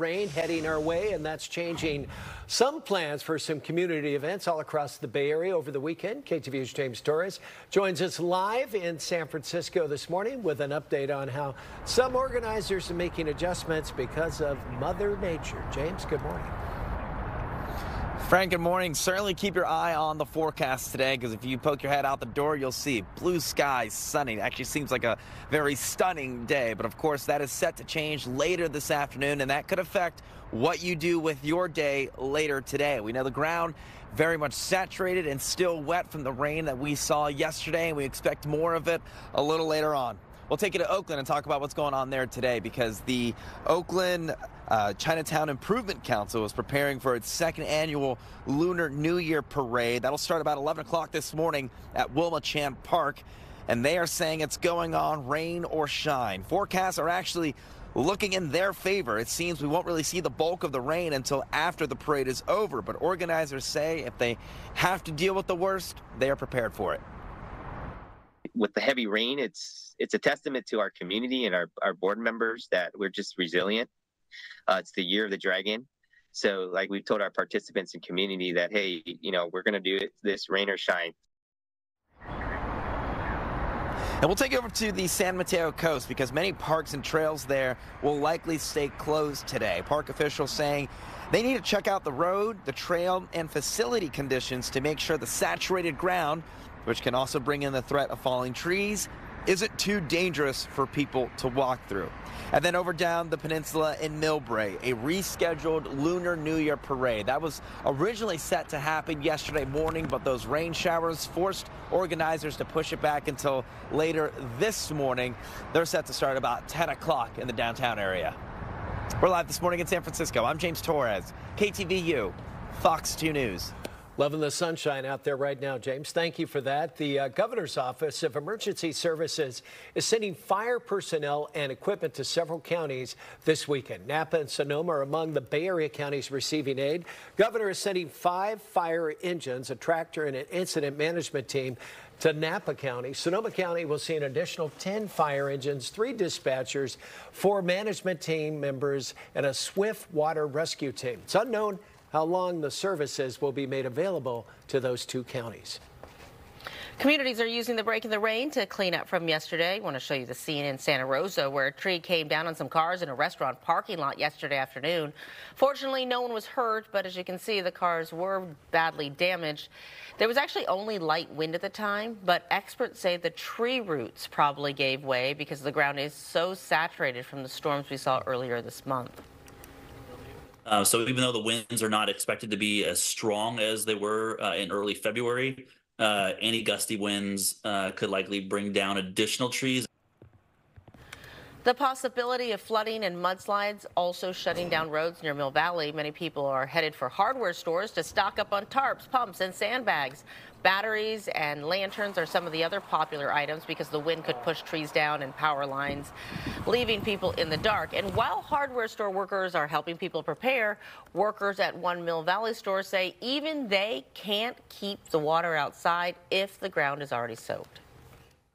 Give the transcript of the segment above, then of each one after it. rain heading our way, and that's changing some plans for some community events all across the Bay Area over the weekend. KTVU's James Torres joins us live in San Francisco this morning with an update on how some organizers are making adjustments because of Mother Nature. James, good morning. Frank, good morning. Certainly keep your eye on the forecast today, because if you poke your head out the door, you'll see blue skies, sunny. It actually seems like a very stunning day, but of course that is set to change later this afternoon, and that could affect what you do with your day later today. We know the ground very much saturated and still wet from the rain that we saw yesterday, and we expect more of it a little later on. We'll take you to Oakland and talk about what's going on there today, because the Oakland Chinatown Improvement Council is preparing for its second annual Lunar New Year parade. That'll start about 11 o'clock this morning at Wilma Chan Park, and they are saying it's going on rain or shine. Forecasts are actually looking in their favor. It seems we won't really see the bulk of the rain until after the parade is over, but organizers say if they have to deal with the worst, they are prepared for it. With the heavy rain, it's a testament to our community and our board members that we're just resilient. It's the year of the dragon. So like we've told our participants and community that, hey, you know, we're going to do it, this rain or shine. And we'll take you over to the San Mateo coast, because many parks and trails there will likely stay closed today. Park officials saying they need to check out the road, the trail, and facility conditions to make sure the saturated ground, which can also bring in the threat of falling trees, isn't too dangerous for people to walk through. And then over down the peninsula in Millbrae, a rescheduled Lunar New Year parade. That was originally set to happen yesterday morning, but those rain showers forced organizers to push it back until later this morning. They're set to start about 10 o'clock in the downtown area. We're live this morning in San Francisco. I'm James Torres, KTVU, Fox 2 News. Loving the sunshine out there right now, James. Thank you for that. The Governor's Office of Emergency Services is sending fire personnel and equipment to several counties this weekend. Napa and Sonoma are among the Bay Area counties receiving aid. Governor is sending 5 fire engines, a tractor, and an incident management team to Napa County. Sonoma County will see an additional 10 fire engines, 3 dispatchers, 4 management team members, and a swift water rescue team. It's unknown how long the services will be made available to those 2 counties. Communities are using the break in the rain to clean up from yesterday. I want to show you the scene in Santa Rosa, where a tree came down on some cars in a restaurant parking lot yesterday afternoon. Fortunately, no one was hurt, but as you can see, the cars were badly damaged. There was actually only light wind at the time, but experts say the tree roots probably gave way because the ground is so saturated from the storms we saw earlier this month. So even though the winds are not expected to be as strong as they were in early February, any gusty winds could likely bring down additional trees. The possibility of flooding and mudslides also shutting down roads near Mill Valley. Many people are headed for hardware stores to stock up on tarps, pumps, and sandbags. Batteries and lanterns are some of the other popular items, because the wind could push trees down and power lines, leaving people in the dark. And while hardware store workers are helping people prepare, workers at one Mill Valley store say even they can't keep the water outside if the ground is already soaked.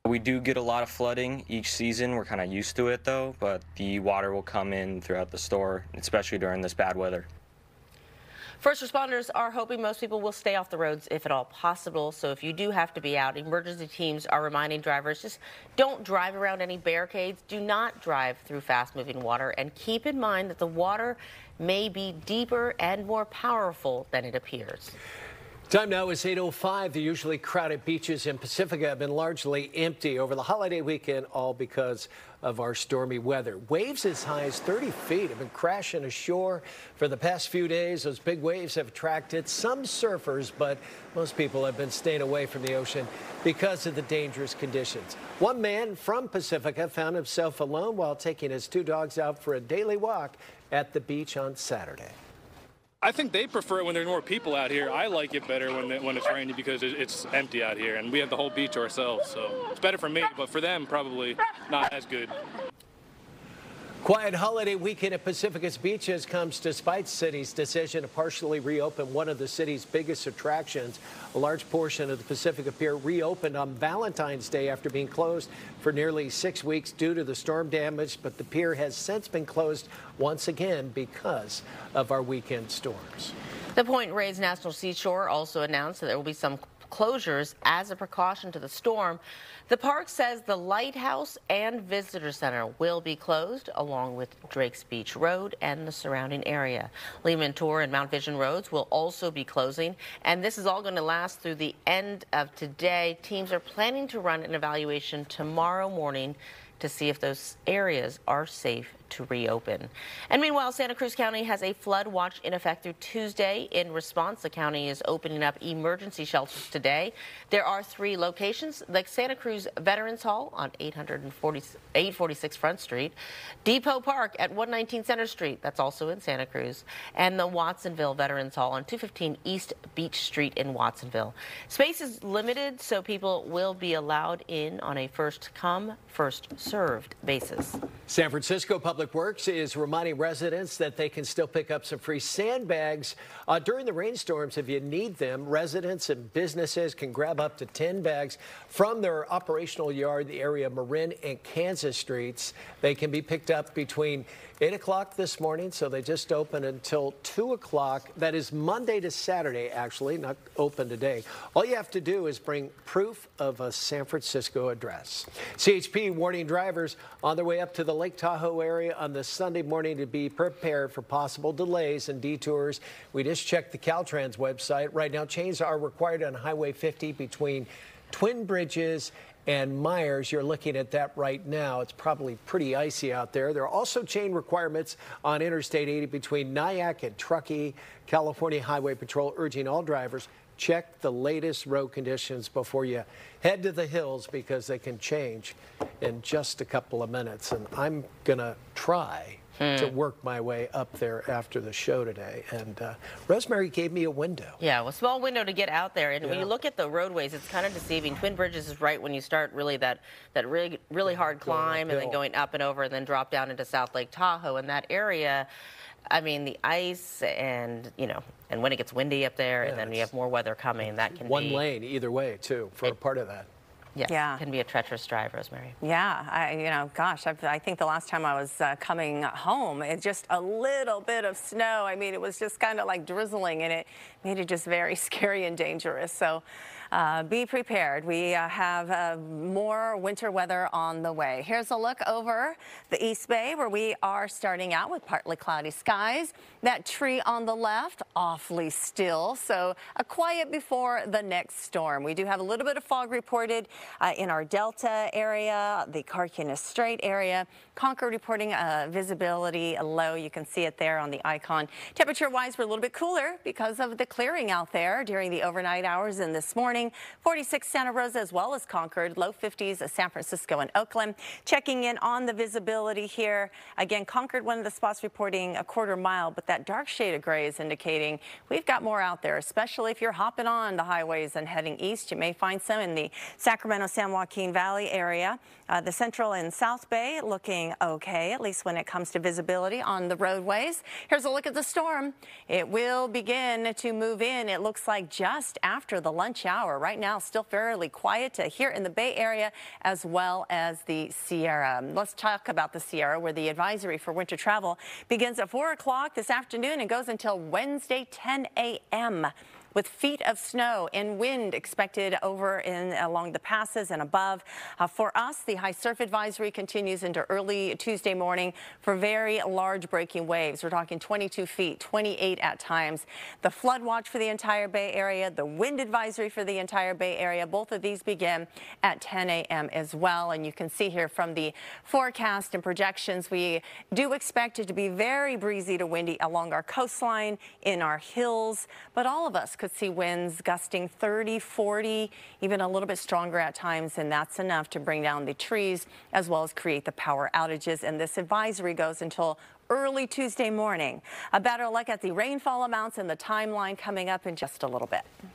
We do get a lot of flooding each season. We're kind of used to it, though, but the water will come in throughout the store, especially during this bad weather. First responders are hoping most people will stay off the roads if at all possible. So if you do have to be out, emergency teams are reminding drivers just don't drive around any barricades, do not drive through fast-moving water, and keep in mind that the water may be deeper and more powerful than it appears. Time now is 8:05. The usually crowded beaches in Pacifica have been largely empty over the holiday weekend, all because of our stormy weather. Waves as high as 30 feet have been crashing ashore for the past few days. Those big waves have attracted some surfers, but most people have been staying away from the ocean because of the dangerous conditions. One man from Pacifica found himself alone while taking his 2 dogs out for a daily walk at the beach on Saturday. I think they prefer it when there's more people out here. I like it better when it's rainy, because it's empty out here and we have the whole beach ourselves. So it's better for me, but for them, probably not as good. Quiet holiday weekend at Pacifica's beaches comes despite city's decision to partially reopen one of the city's biggest attractions. A large portion of the Pacifica Pier reopened on Valentine's Day after being closed for nearly 6 weeks due to the storm damage, but the pier has since been closed once again because of our weekend storms. The Point Reyes National Seashore also announced that there will be some closures as a precaution to the storm. The park says the lighthouse and visitor center will be closed, along with Drake's Beach Road and the surrounding area. Lehman Tour and Mount Vision roads will also be closing, and this is all going to last through the end of today. Teams are planning to run an evaluation tomorrow morning to see if those areas are safe to reopen. And meanwhile, Santa Cruz County has a flood watch in effect through Tuesday. In response, the county is opening up emergency shelters today. There are 3 locations: the Santa Cruz Veterans Hall on 846 Front Street, Depot Park at 119 Center Street, that's also in Santa Cruz, and the Watsonville Veterans Hall on 215 East Beach Street in Watsonville. Space is limited, so people will be allowed in on a first-come, first-served basis. San Francisco Public Works is reminding residents that they can still pick up some free sandbags during the rainstorms if you need them. Residents and businesses can grab up to 10 bags from their operational yard, the area of Marin and Kansas streets. They can be picked up between 8 o'clock this morning, so they just open until 2 o'clock. That is Monday to Saturday, actually, not open today. All you have to do is bring proof of a San Francisco address. CHP warning drivers on their way up to the Lake Tahoe area on this Sunday morning to be prepared for possible delays and detours. We just checked the Caltrans website. Right now, chains are required on Highway 50 between Twin Bridges and Myers. You're looking at that right now. It's probably pretty icy out there. There are also chain requirements on Interstate 80 between Nyack and Truckee. California Highway Patrol urging all drivers, check the latest road conditions before you head to the hills, because they can change in just a couple of minutes. And I'm going to try to work my way up there after the show today. And Rosemary gave me a window. Yeah, well, small window to get out there. And when you look at the roadways, it's kind of deceiving. Twin Bridges is right when you start really that really, really hard climb and then going up and over and then drop down into South Lake Tahoe. And that area, I mean, the ice and, you know, and when it gets windy up there, and then you have more weather coming, that can be one lane either way, too, for a part of that. Yes, yeah, can be a treacherous drive, Rosemary. Yeah, I think the last time I was coming home, it's just a little bit of snow. I mean, it was just kind of like drizzling, and it made it just very scary and dangerous. So be prepared. We have more winter weather on the way. Here's a look over the East Bay, where we are starting out with partly cloudy skies. That tree on the left, awfully still, so a quiet before the next storm. We do have a little bit of fog reported in our Delta area, the Carquinez Strait area. Concord reporting visibility low. You can see it there on the icon. Temperature-wise, we're a little bit cooler because of the clearing out there during the overnight hours and this morning. 46 Santa Rosa as well as Concord, low 50s San Francisco and Oakland. Checking in on the visibility here. Again, Concord, one of the spots reporting a quarter mile, but that dark shade of gray is indicating we've got more out there, especially if you're hopping on the highways and heading east. You may find some in the Sacramento, San Joaquin Valley area. The Central and South Bay looking okay, at least when it comes to visibility on the roadways. Here's a look at the storm. It will begin to move in, it looks like, just after the lunch hour. Right now, still fairly quiet here in the Bay Area as well as the Sierra. Let's talk about the Sierra, where the advisory for winter travel begins at 4 o'clock this afternoon and goes until Wednesday, 10 a.m. with feet of snow and wind expected over and along the passes and above. For us, the high surf advisory continues into early Tuesday morning for very large breaking waves. We're talking 22 feet, 28 at times. The flood watch for the entire Bay Area, the wind advisory for the entire Bay Area, both of these begin at 10 a.m. as well. And you can see here from the forecast and projections, we do expect it to be very breezy to windy along our coastline, in our hills, but all of us could see winds gusting 30, 40, even a little bit stronger at times, and that's enough to bring down the trees as well as create the power outages. And this advisory goes until early Tuesday morning. A better look at the rainfall amounts and the timeline coming up in just a little bit.